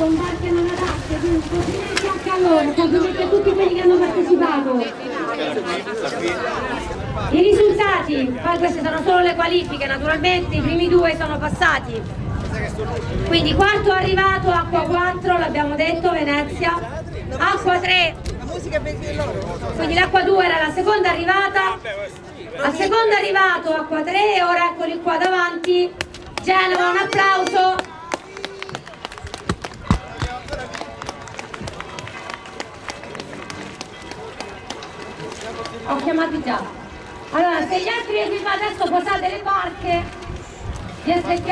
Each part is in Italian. combattono la rabbia, quindi complimenti anche a loro, complimenti a tutti quelli che hanno partecipato. I risultati, poi queste sono solo le qualifiche, naturalmente i primi due sono passati, quindi quarto è arrivato, acqua 4, l'abbiamo detto, Venezia, acqua 3, quindi l'acqua 2 era la seconda arrivata, al secondo è arrivato acqua 3 e ora eccoli qua davanti, Genova, un applauso. Ho chiamato già. Allora, se gli altri adesso posate le barche,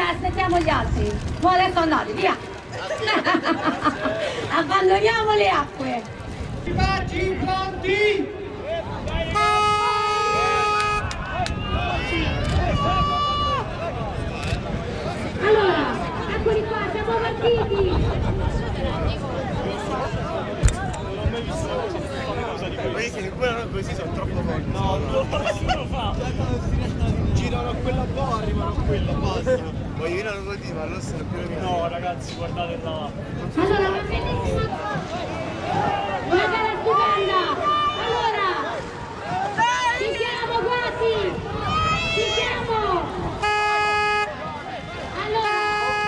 aspettiamo gli altri. Poi adesso andate, via! Abbandoniamo le acque! Barci pronti! Allora, eccoli qua, siamo partiti! Questi sono troppo forti. No, nessuno fa. Girano a quella boh, arrivano a quella, basta. Voglio dire non così, ma allora sono più. No, ragazzi, guardate là. Allora, va benissimo. Una gara stupenda. Allora, ci siamo quasi. Ci siamo. Allora,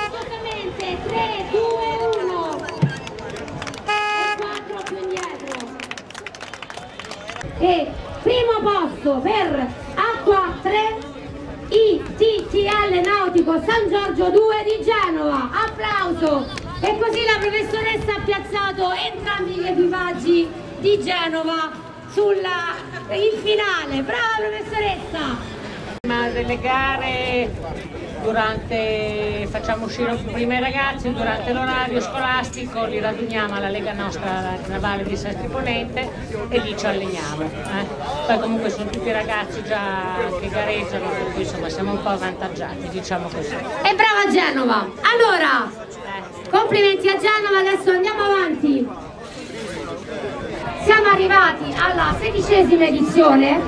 assolutamente 3, 2, 1. E 4 più indietro. E primo posto per Acqua 3 ITTL Nautico San Giorgio 2 di Genova, applauso! E così la professoressa ha piazzato entrambi gli equipaggi di Genova in finale, brava professoressa! Ma delle gare facciamo uscire prima i ragazzi durante l'orario scolastico, li raduniamo alla Lega Nostra Navale di Sestri Ponente e lì ci alleniamo. Poi comunque sono tutti ragazzi già che gareggiano, per cui insomma siamo un po' avvantaggiati, diciamo così. E brava Genova! Allora, complimenti a Genova, adesso andiamo avanti. Siamo arrivati alla 16ª edizione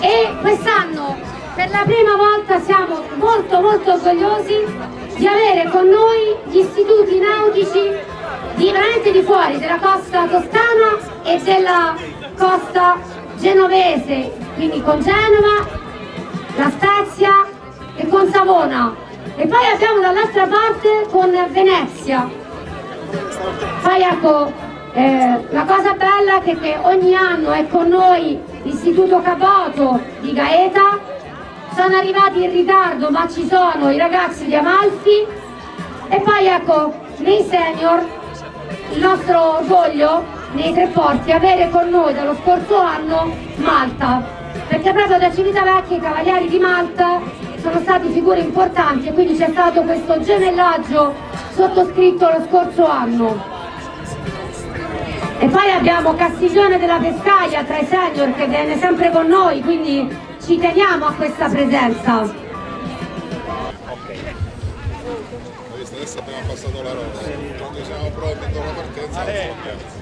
e quest'anno per la prima volta siamo molto orgogliosi di avere con noi gli istituti nautici veramente di fuori, della costa toscana e della costa genovese, quindi con Genova, La Spezia e con Savona. E poi abbiamo dall'altra parte con Venezia. Poi ecco, la cosa bella è che ogni anno è con noi l'istituto Caboto di Gaeta. Sono arrivati in ritardo ma ci sono i ragazzi di Amalfi e poi ecco nei senior il nostro orgoglio nei tre porti avere con noi dallo scorso anno Malta, perché proprio da Civitavecchia i Cavalieri di Malta sono stati figure importanti e quindi c'è stato questo gemellaggio sottoscritto lo scorso anno. E poi abbiamo Castiglione della Pescaia tra i senior che viene sempre con noi, quindi ci teniamo a questa presenza. Adesso abbiamo passato la rosa, quando siamo pronti dopo la partenza la scopriamo.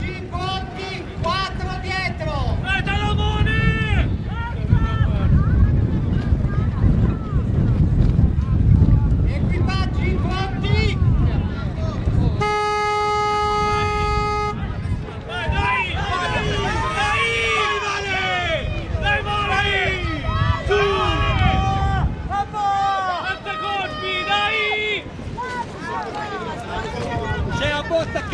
5, 4 dietro! E Talomone! Equipaggi pronti!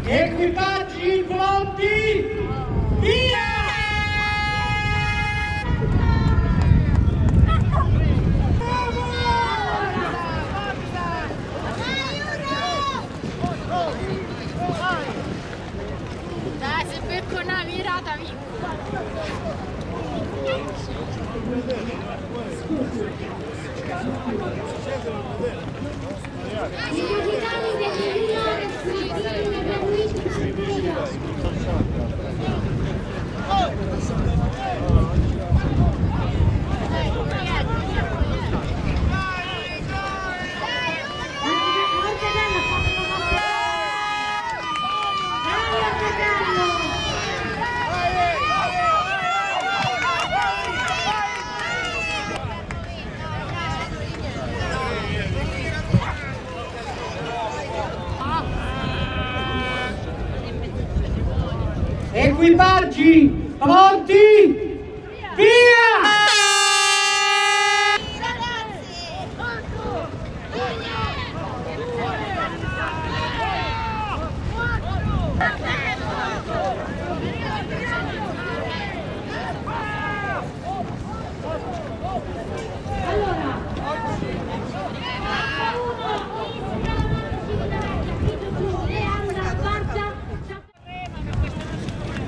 Pietro! Equipaggi pronti! Via! Equipaggi, pronti, via!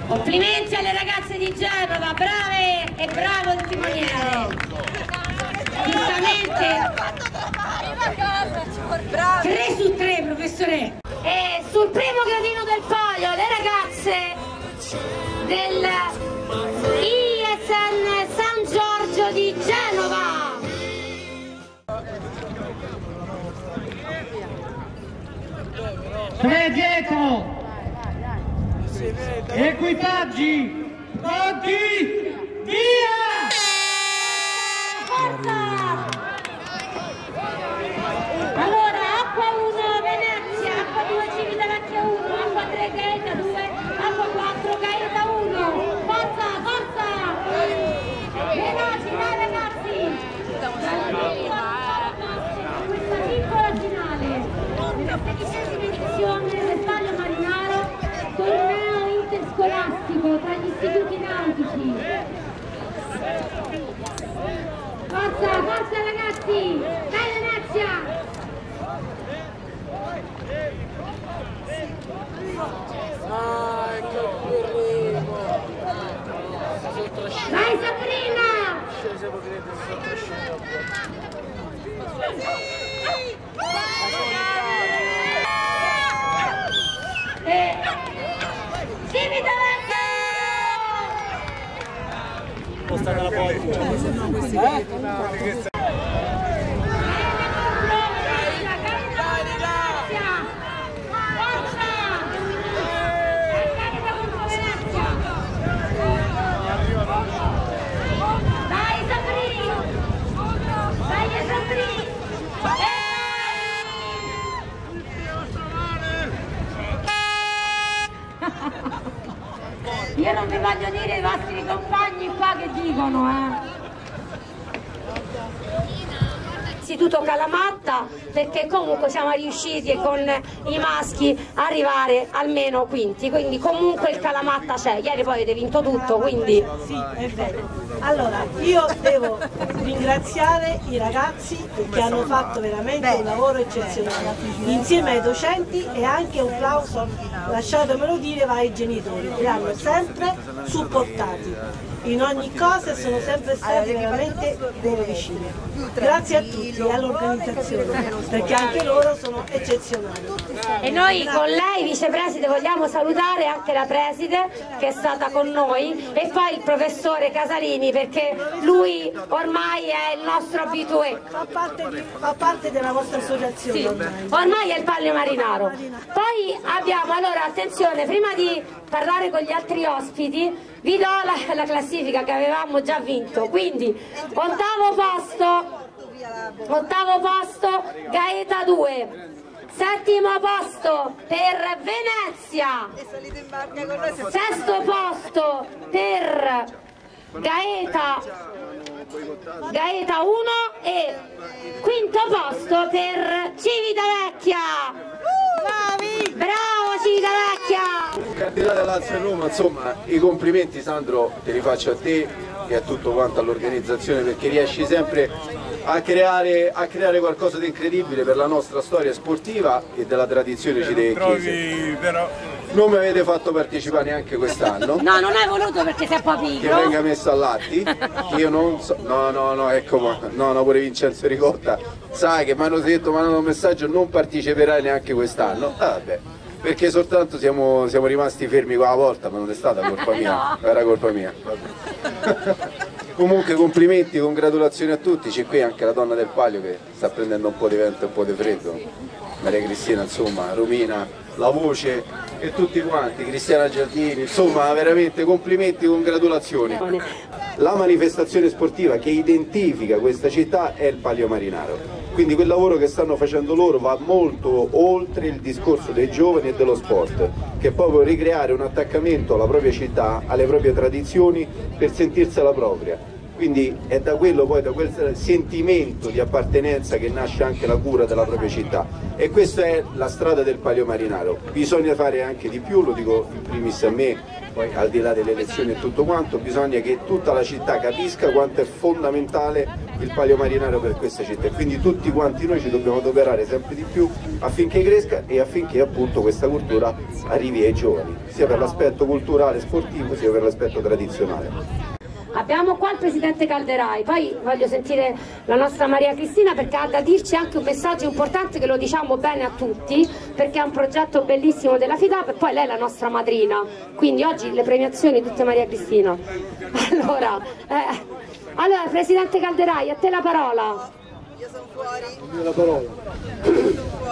Complimenti alle ragazze di Genova, brave e bravo il timoniere. Giustamente 3 su 3, professore. E sul primo gradino del palio le ragazze del ISN San Giorgio di Genova. Tre dietro. Equipaggi, pronti, via! Forza! Allora, acqua 1 Venezia, acqua 2 Civitavecchia 1, acqua 3 Gaeta 2, acqua 4 Gaeta 1, forza, forza! Veloci, dai ragazzi! Dalla questa piccola finale, nella 16ª edizione del Palio Marinaro, torneo interscolastico tra gli istituti nautici. Forza, forza ragazzi! Dai Venezia! Dai Sabrina! Io non vi voglio dire i vostri compagni qua che dicono, Istituto Calamatta, perché comunque siamo riusciti con i maschi a arrivare almeno quinti, quindi comunque il Calamatta c'è. Ieri poi avete vinto tutto, quindi... Sì, è vero. Allora, io devo ringraziare i ragazzi che hanno fatto veramente un lavoro eccezionale, insieme ai docenti, e anche un plauso, lasciatemelo dire, va ai genitori, che hanno sempre supportati in ogni cosa e sono sempre stati veramente loro vicini. Grazie a tutti e all'organizzazione, perché anche loro sono eccezionali. E noi con lei, vicepreside, vogliamo salutare anche la preside che è stata con noi, e poi il professore Casarini, perché lui ormai è il nostro abitué. Fa parte della vostra associazione. Sì, ormai è il Palio Marinaro. Poi abbiamo, allora attenzione, prima di parlare con gli altri ospiti, vi do la classifica che avevamo già vinto, quindi ottavo posto Gaeta 2, Settimo posto per Venezia. Sesto posto per Gaeta 1 e quinto posto per Civitavecchia. Bravo Civitavecchia! Candidata Lazio Roma, insomma i complimenti Sandro te li faccio a te e a tutto quanto all'organizzazione, perché riesci sempre a creare qualcosa di incredibile per la nostra storia sportiva e della tradizione cittadinese. Non mi avete fatto partecipare neanche quest'anno. No, non hai voluto perché sei un po' pigro. Che venga messo all'atti. Io non so. No, ecco qua. No, pure Vincenzo Ricotta. Sai che mi hanno detto, mi hanno dato un messaggio, non parteciperai neanche quest'anno. Ah, vabbè. Perché soltanto siamo rimasti fermi qua a volta, ma non è stata colpa mia. No. Era colpa mia. Comunque complimenti, congratulazioni a tutti. C'è qui anche la donna del Palio che sta prendendo un po' di vento e un po' di freddo. Maria Cristina, insomma, Romina, la voce e tutti quanti, Cristiana Giardini, insomma veramente complimenti e congratulazioni. La manifestazione sportiva che identifica questa città è il Palio Marinaro, quindi quel lavoro che stanno facendo loro va molto oltre il discorso dei giovani e dello sport, che è proprio ricreare un attaccamento alla propria città, alle proprie tradizioni per sentirsela propria. Quindi è da quello poi, da quel sentimento di appartenenza che nasce anche la cura della propria città, e questa è la strada del Palio Marinaro. Bisogna fare anche di più, lo dico in primis a me, poi al di là delle elezioni e tutto quanto, bisogna che tutta la città capisca quanto è fondamentale il Palio Marinaro per questa città, e quindi tutti quanti noi ci dobbiamo adoperare sempre di più affinché cresca e affinché appunto questa cultura arrivi ai giovani, sia per l'aspetto culturale sportivo sia per l'aspetto tradizionale. Abbiamo qua il presidente Calderai, poi voglio sentire la nostra Maria Cristina perché ha da dirci anche un messaggio importante, che lo diciamo bene a tutti perché è un progetto bellissimo della FIDAP, e poi lei è la nostra madrina, quindi oggi le premiazioni tutte Maria Cristina. Allora presidente Calderai, a te la parola. Io sono fuori. La parola.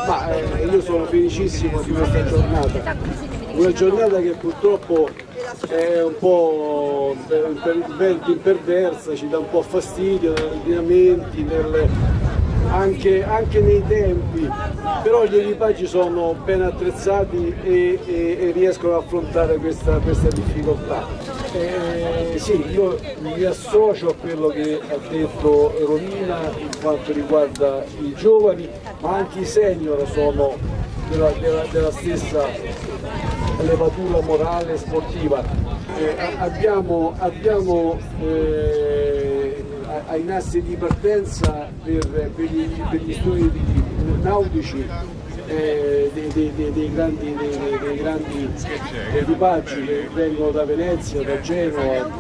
Ma io sono felicissimo di questa giornata, una giornata che purtroppo è un po' imperversa, ci dà un po' fastidio negli allenamenti, anche nei tempi, però gli equipaggi sono ben attrezzati e riescono ad affrontare questa difficoltà. Sì, io mi associo a quello che ha detto Romina in quanto riguarda i giovani, ma anche i senior sono della stessa levatura morale e sportiva. Abbiamo ai nastri di partenza per gli studi nautici dei grandi equipaggi che vengono da Venezia, da Genova,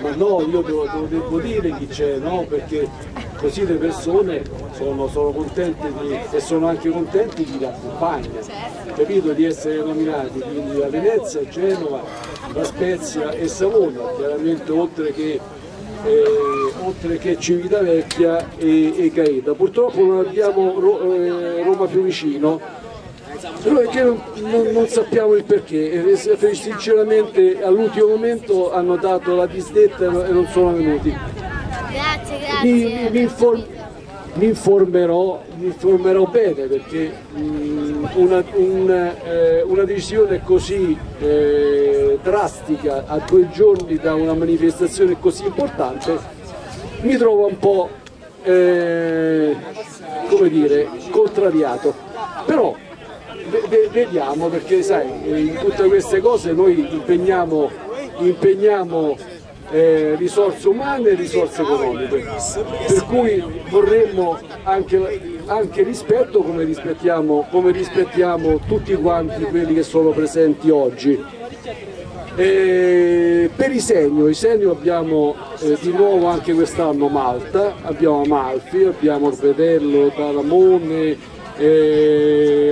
ma no, io devo dire chi c'è, no? Perché così le persone sono contente e sono anche contenti chi li accompagna, capito? Di essere nominati, quindi a Venezia, Genova, La Spezia e Savona, chiaramente oltre che Civitavecchia e Gaeta. Purtroppo non abbiamo Roma Fiumicino, però è che non sappiamo il perché, e sinceramente all'ultimo momento hanno dato la disdetta e non sono venuti. Mi informerò bene, perché una decisione così drastica a 2 giorni da una manifestazione così importante mi trova un po' come dire, contrariato, però vediamo, perché sai, in tutte queste cose noi impegniamo risorse umane e risorse economiche, per cui vorremmo anche rispetto, come rispettiamo tutti quanti quelli che sono presenti oggi. Per i senior abbiamo di nuovo anche quest'anno Malta, abbiamo Amalfi, abbiamo Orbetello, Talamone,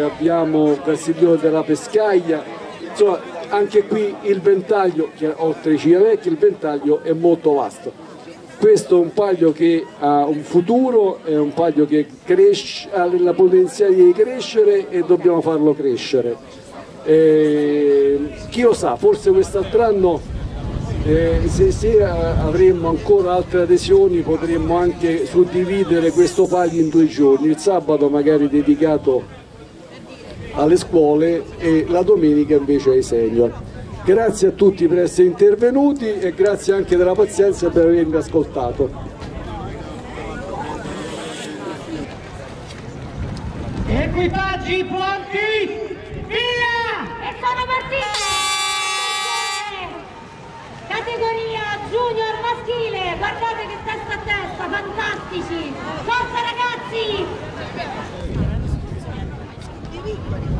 abbiamo Castiglione della Pescaia, insomma anche qui il ventaglio, oltre ai Civitavecchia, il ventaglio è molto vasto. Questo è un palio che ha un futuro, è un palio che ha la potenzialità di crescere e dobbiamo farlo crescere. Chi lo sa, forse quest'altro anno Se avremmo ancora altre adesioni potremmo anche suddividere questo palio in due giorni, il sabato magari dedicato alle scuole e la domenica invece ai senior. Grazie a tutti per essere intervenuti e grazie anche della pazienza per avermi ascoltato. Equipaggi pronti, via! E sono partiti! Categoria junior maschile, guardate che testa a testa, fantastici! Forza ragazzi! Piccoli!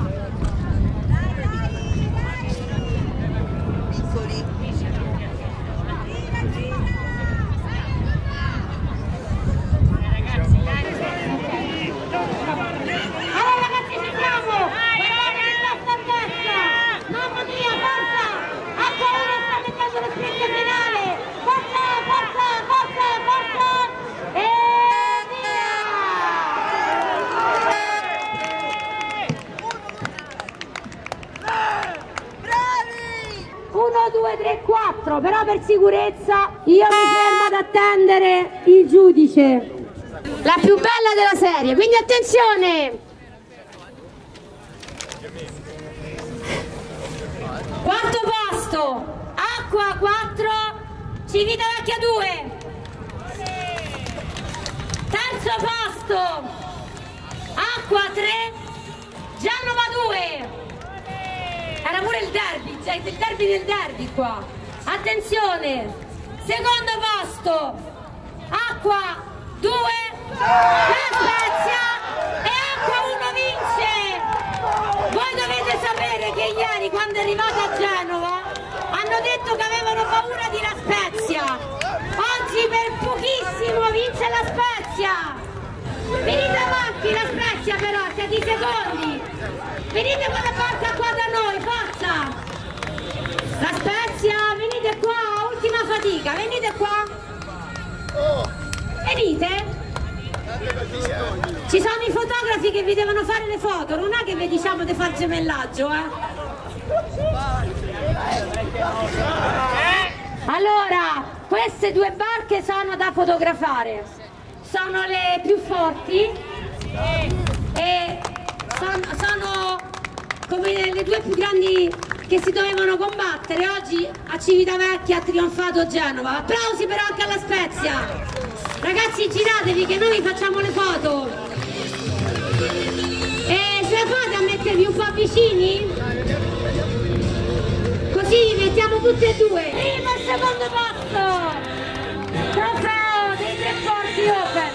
Allora ragazzi ci siamo! Guardate che testa a testa! Mamma mia, forza! Ancora uno sta mettendo lo sprint finale! Forza, forza, forza, forza! E via! 1, 2, 3, 4, però per sicurezza io mi fermo ad attendere il giudice. La più bella della serie, quindi attenzione! 4 posto, acqua 4, Civitavecchia 2. Terzo posto, acqua 3, Gianova 2. Era pure il derby del derby qua. Attenzione, secondo posto, acqua 2, La Spezia e acqua 1 vince. Voi dovete sapere che ieri quando è arrivata a Genova hanno detto che avevano paura di La Spezia. Oggi per pochissimo vince La Spezia. Venite avanti La Spezia però, siete i secondi. Venite con la forza qua da noi, forza. La Spezia, venite qua, ultima fatica, venite qua. Venite. Ci sono i fotografi che vi devono fare le foto, non è che vi diciamo di far gemellaggio, Allora, queste due barche sono da fotografare, sono le più forti e sono come le due più grandi che si dovevano combattere. Oggi a Civitavecchia ha trionfato Genova. Applausi però anche alla Spezia. Ragazzi, giratevi che noi facciamo le foto. E ce la fate a mettervi un po' vicini? Così mettiamo tutte e due. Primo e secondo posto. Trofeo dei Tre Porti Open.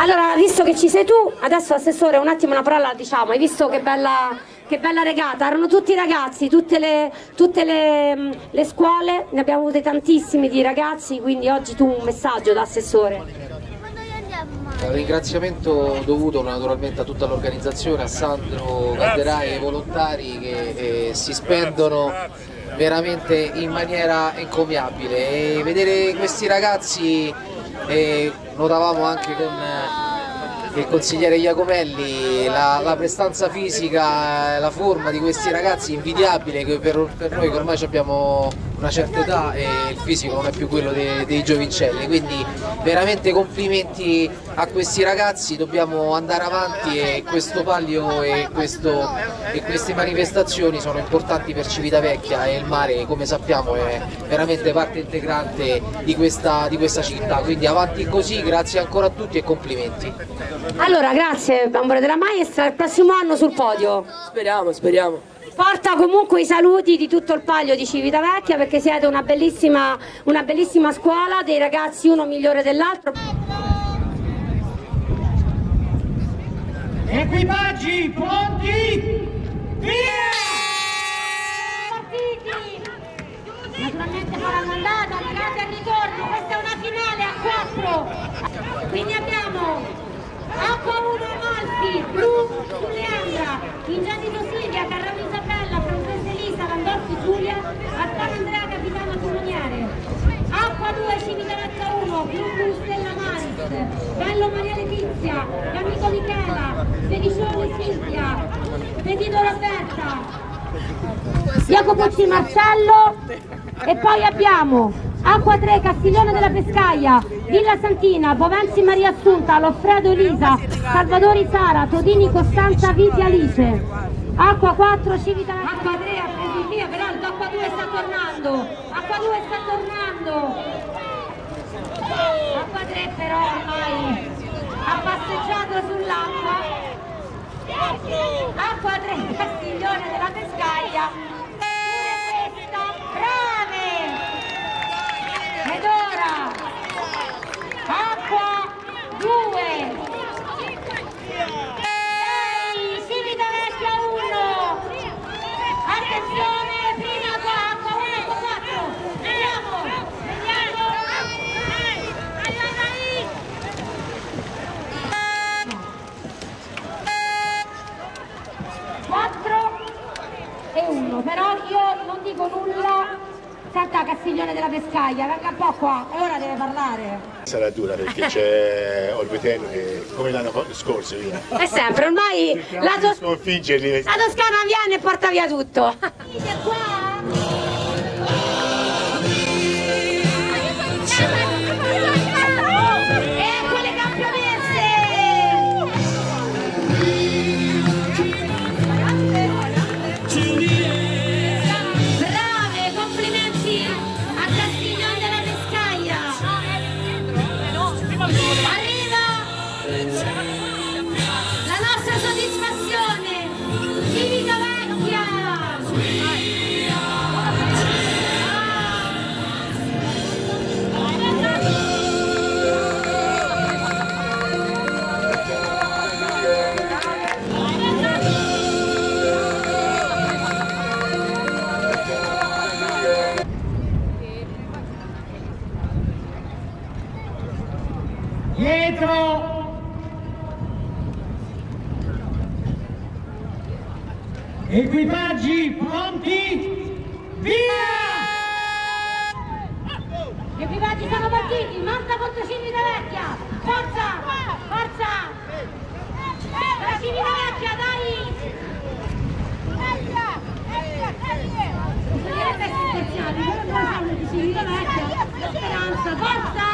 Allora, visto che ci sei tu, adesso assessore un attimo una parola diciamo, hai visto che bella regata, erano tutti ragazzi, tutte le scuole, ne abbiamo avute tantissimi di ragazzi, quindi oggi tu un messaggio da assessore. Un ringraziamento dovuto naturalmente a tutta l'organizzazione, a Sandro Calderai e ai volontari che si spendono veramente in maniera encomiabile e vedere questi ragazzi. E notavamo anche con il consigliere Iacomelli la prestanza fisica, la forma di questi ragazzi invidiabile, che per noi che ormai abbiamo una certa età e il fisico non è più quello dei giovincelli, quindi veramente complimenti a questi ragazzi. Dobbiamo andare avanti e questo palio e queste manifestazioni sono importanti per Civitavecchia e il mare, come sappiamo, è veramente parte integrante di questa città, quindi avanti così, grazie ancora a tutti e complimenti. Allora grazie Bambole della Maestra, il prossimo anno sul podio. Speriamo. Porta comunque i saluti di tutto il palio di Civitavecchia perché siete una bellissima scuola, dei ragazzi uno migliore dell'altro. Equipaggi pronti, via! Naturalmente faranno andata, andate al ritorno, questa è una finale a 4. Quindi abbiamo Acqua 1 Malti, Bruno, Giuliandra, Ingenito Silvia, Carrano Isabella, Francesca Elisa, Landolfi Giulia, Alfano Andrea, capitano comuniere. Acqua 2, Civitavecchia 1, Bruno Stella Maris, Bello Maria Letizia. Cinzia, Camico Michela, Pediscioni Cinzia, Pedino Roberta, Jacopucci Marcello, e poi abbiamo Acqua 3, Castiglione della Pescaia, Villa Santina, Bovenzi Maria Assunta, Loffredo Elisa, Salvadori Sara, Todini Costanza, Viti Alice, Acqua 4, Civitavecchia, Acqua 3, via, Peralta, Acqua 2 sta tornando, Acqua 2 sta tornando. Acqua 3 però ormai ha passeggiato sull'acqua. Acqua 3, Castiglione della Pescaia, pure questa, brave! Ed ora Acqua 2, Civitavecchia 1, attenzione! Però io non dico nulla. Senta, Castiglione della Pescaia, venga un po' qua, ora deve parlare. Sarà dura perché c'è Olbiteno che come l'anno scorso io. È sempre, ormai la Toscana viene e porta via tutto. Equipaggi pronti, via! Gli equipaggi sono partiti, Malta contro Civitavecchia, forza, forza! La Civitavecchia, dai! Direbbe esistenziali, però non sanno di Civitavecchia, la speranza, forza!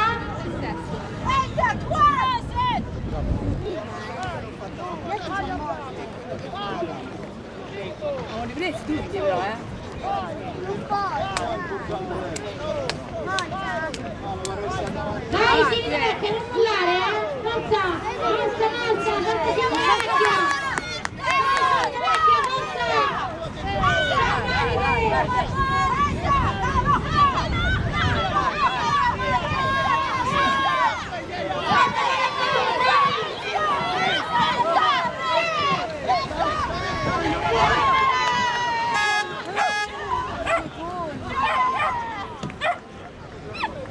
Non li presi tutti però, Dai, si vede che non sudare, Forza, forza, forza, forza, siamo vecchia! Dai, vecchia, forza!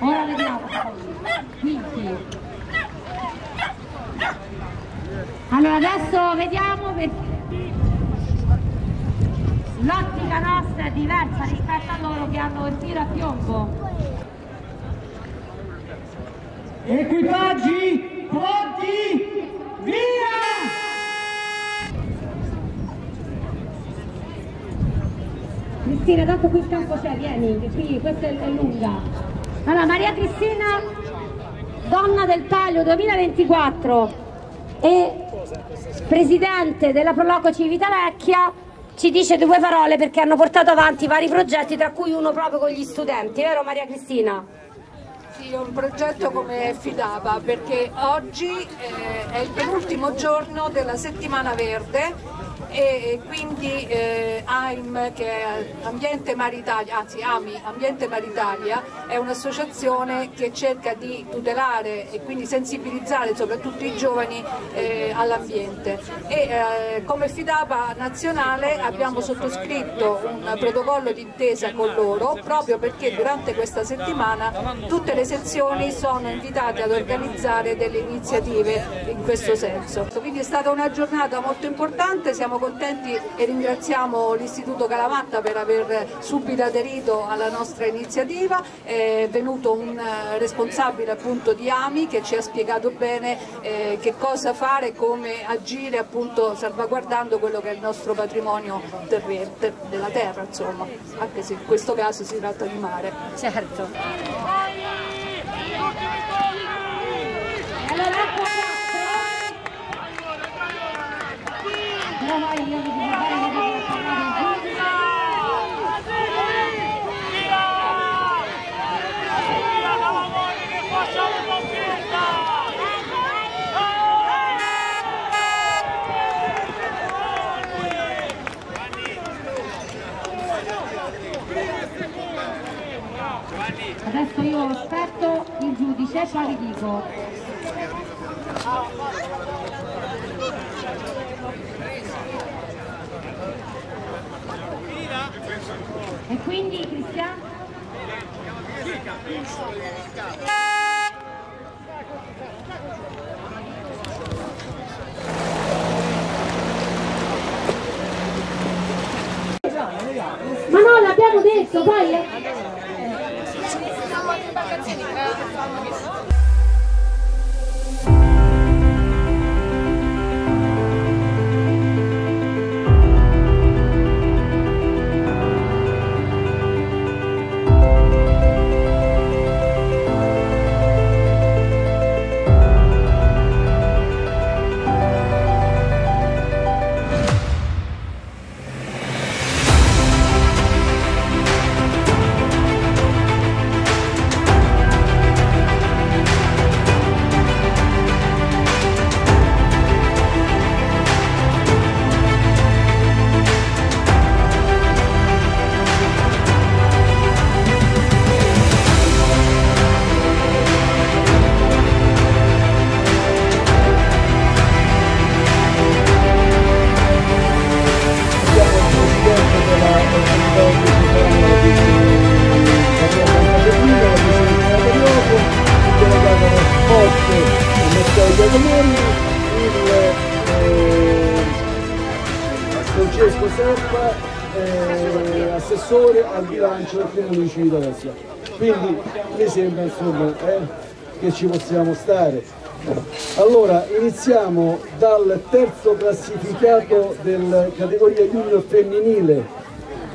Ora vediamo, quindi. Allora adesso vediamo perché l'ottica nostra è diversa rispetto a loro che hanno il tiro a piombo. Equipaggi pronti, via! Cristina, tanto qui il campo c'è, vieni, che qui questa è lunga. Allora, Maria Cristina, donna del Palio 2024 e presidente della Proloco Civitavecchia, ci dice due parole perché hanno portato avanti vari progetti, tra cui uno proprio con gli studenti, vero Maria Cristina? Sì, un progetto come FIDAP, perché oggi è il penultimo giorno della settimana verde e quindi AIM, che è Ambiente Maritalia, anzi AMI, Ambiente Maritalia, è un'associazione che cerca di tutelare e quindi sensibilizzare soprattutto i giovani all'ambiente. Come FIDAPA nazionale abbiamo sottoscritto un protocollo d'intesa con loro proprio perché durante questa settimana tutte le sezioni sono invitate ad organizzare delle iniziative in questo senso. Quindi è stata una giornata molto importante, siamo contenti e ringraziamo l'Istituto Calamatta per aver subito aderito alla nostra iniziativa. È venuto un responsabile appunto di AMI che ci ha spiegato bene che cosa fare e come agire appunto salvaguardando quello che è il nostro patrimonio della terra, insomma, anche se in questo caso si tratta di mare. Certo. Adesso io aspetto il giudice e poi vi dico. E quindi Cristiano? Ma no, l'abbiamo detto, poi siamo in vacanze di casa. Francesco Serpa, assessore al bilancio del Comune di Civitavecchia. Quindi mi sembra insomma, che ci possiamo stare. Allora iniziamo dal terzo classificato della categoria junior femminile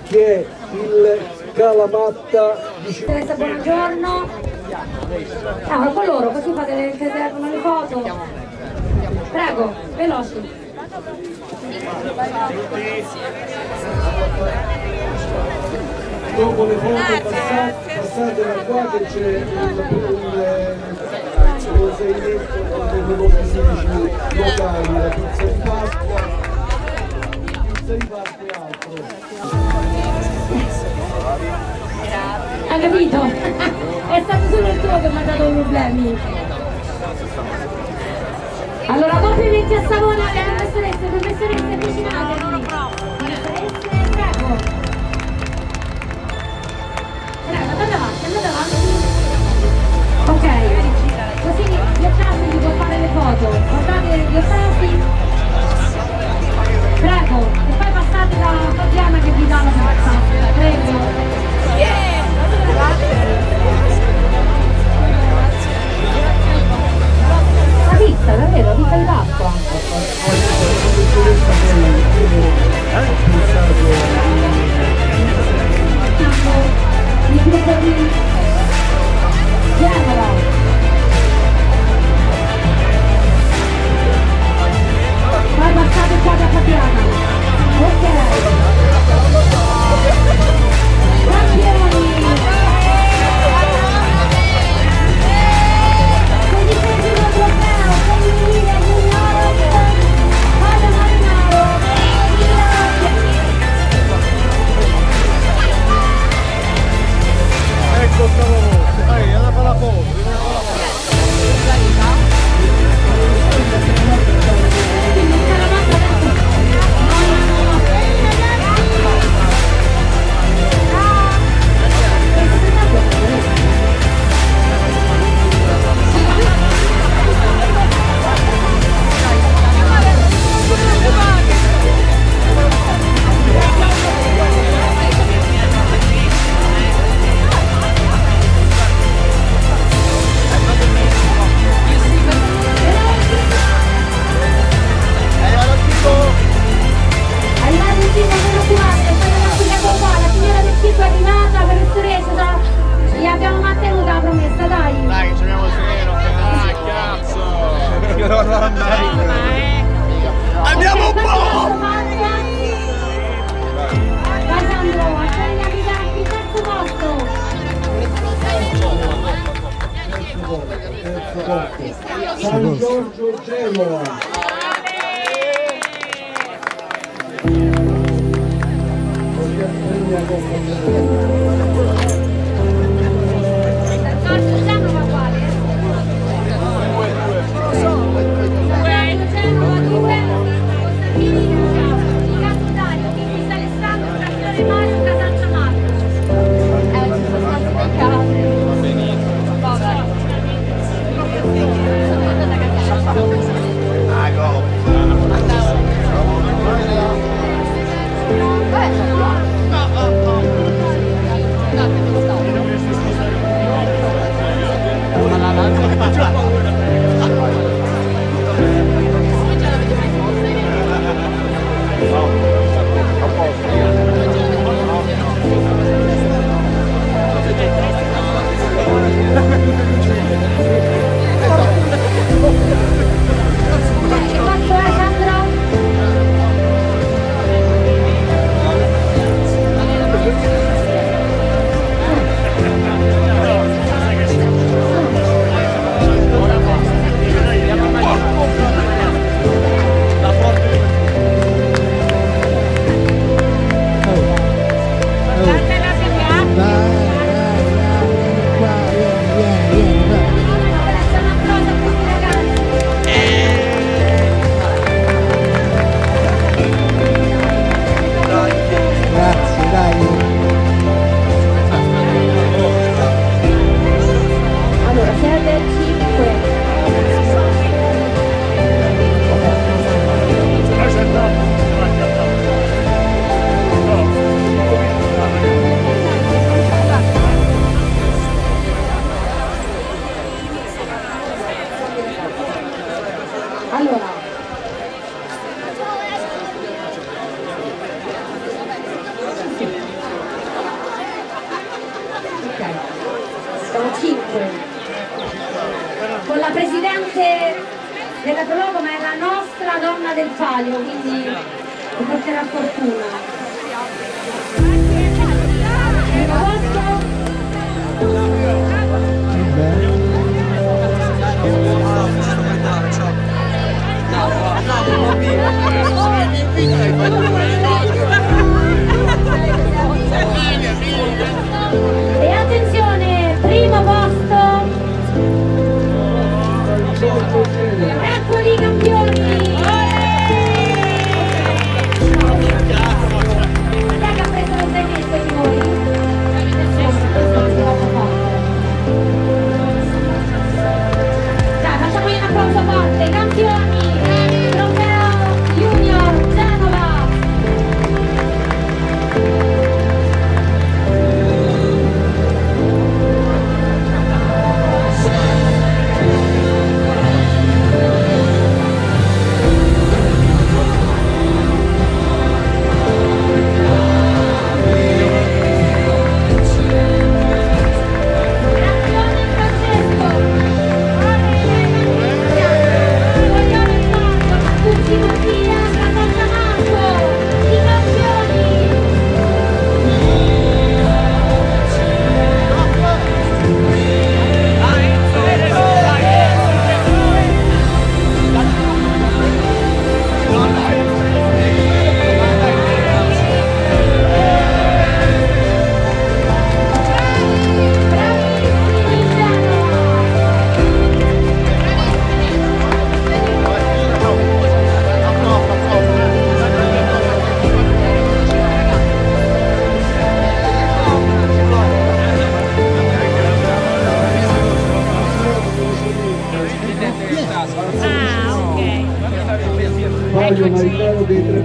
che è il Calamatta di Civitavecchia. Buongiorno. Ah, ma con loro così fate le foto. Prego, veloci. Dopo le foto passate da qua che c'è il segmento dei prodotti tipici locali, la pizza di Pasqua, e altro. Ha capito? È stato solo il tuo che mi ha dato problemi. Allora complimenti a Savona alle professoresse avvicinate. Professoresse, prego. Prego, andate avanti, andate avanti. Ok, così gli occhiati vi può fare le foto. Guardate gli occhiati. Prego, e poi passate da Fabiana che vi dà la forza. Prego. La pizza, davvero, la pizza di Pasqua. Poi passate qua da Fabiana. Ok. San Giorgio e Genova.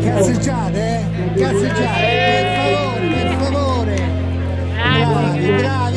Cazzeggiate, per favore, bravi, bravi.